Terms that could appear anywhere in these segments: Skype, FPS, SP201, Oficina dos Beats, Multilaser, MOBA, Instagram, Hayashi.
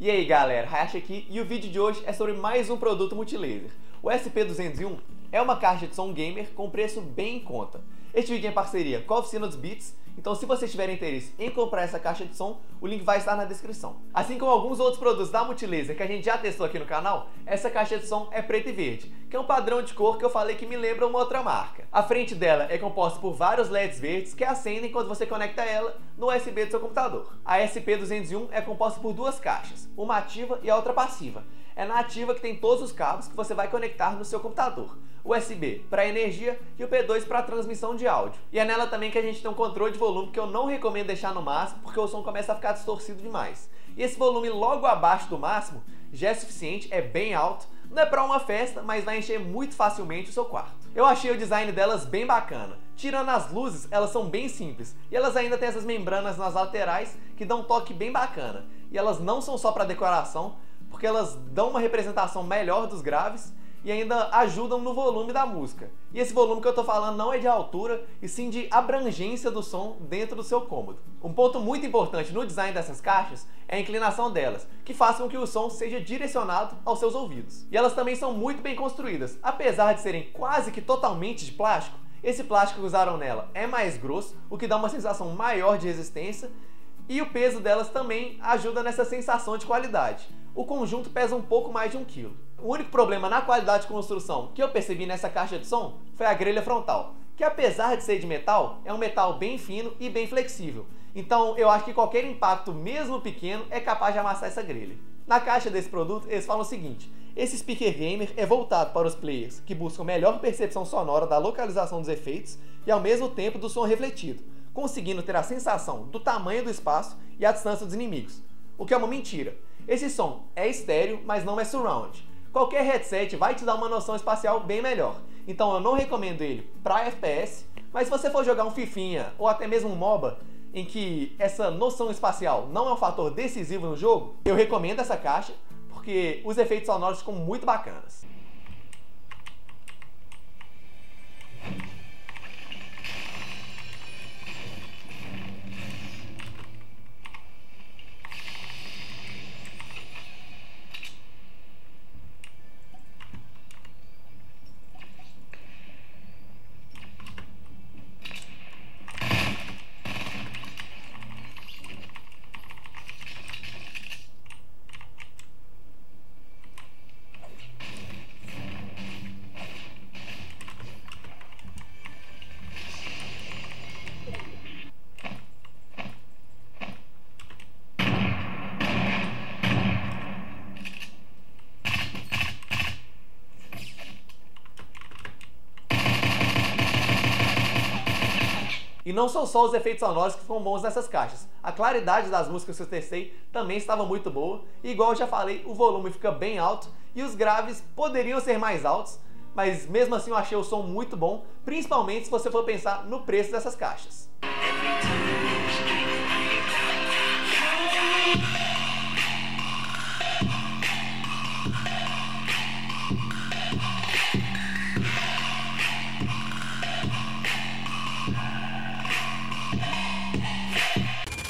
E aí galera, Hayashi aqui e o vídeo de hoje é sobre mais um produto multilaser. O SP201 é uma caixa de som gamer com preço bem em conta. Este vídeo é em parceria com a Oficina dos Beats, então se vocês tiverem interesse em comprar essa caixa de som, o link vai estar na descrição. Assim como alguns outros produtos da Multilaser que a gente já testou aqui no canal, essa caixa de som é preta e verde, que é um padrão de cor que eu falei que me lembra uma outra marca. A frente dela é composta por vários LEDs verdes que acendem quando você conecta ela no USB do seu computador. A SP201 é composta por duas caixas, uma ativa e a outra passiva. É na ativa que tem todos os cabos que você vai conectar no seu computador. O USB para energia e o P2 para transmissão de áudio. E é nela também que a gente tem um controle de volume que eu não recomendo deixar no máximo porque o som começa a ficar distorcido demais. E esse volume logo abaixo do máximo já é suficiente, é bem alto, não é para uma festa, mas vai encher muito facilmente o seu quarto. Eu achei o design delas bem bacana. Tirando as luzes, elas são bem simples e elas ainda têm essas membranas nas laterais que dão um toque bem bacana. E elas não são só para decoração, porque elas dão uma representação melhor dos graves e ainda ajudam no volume da música. E esse volume que eu tô falando não é de altura, e sim de abrangência do som dentro do seu cômodo. Um ponto muito importante no design dessas caixas é a inclinação delas, que faz com que o som seja direcionado aos seus ouvidos. E elas também são muito bem construídas. Apesar de serem quase que totalmente de plástico, esse plástico que usaram nela é mais grosso, o que dá uma sensação maior de resistência, e o peso delas também ajuda nessa sensação de qualidade. O conjunto pesa um pouco mais de 1 kg. O único problema na qualidade de construção que eu percebi nessa caixa de som foi a grelha frontal, que apesar de ser de metal, é um metal bem fino e bem flexível. Então eu acho que qualquer impacto, mesmo pequeno, é capaz de amassar essa grelha. Na caixa desse produto eles falam o seguinte: esse speaker gamer é voltado para os players que buscam melhor percepção sonora da localização dos efeitos e ao mesmo tempo do som refletido, conseguindo ter a sensação do tamanho do espaço e a distância dos inimigos. O que é uma mentira. Esse som é estéreo, mas não é surround. Qualquer headset vai te dar uma noção espacial bem melhor, então eu não recomendo ele para FPS, mas se você for jogar um fifinha ou até mesmo um MOBA, em que essa noção espacial não é um fator decisivo no jogo, eu recomendo essa caixa, porque os efeitos sonoros ficam muito bacanas. E não são só os efeitos sonoros que ficam bons nessas caixas. A claridade das músicas que eu testei também estava muito boa. E igual eu já falei, o volume fica bem alto e os graves poderiam ser mais altos, mas mesmo assim eu achei o som muito bom, principalmente se você for pensar no preço dessas caixas.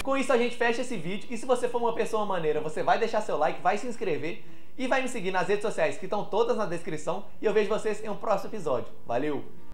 Com isso a gente fecha esse vídeo e se você for uma pessoa maneira, você vai deixar seu like, vai se inscrever e vai me seguir nas redes sociais que estão todas na descrição e eu vejo vocês em um próximo episódio. Valeu!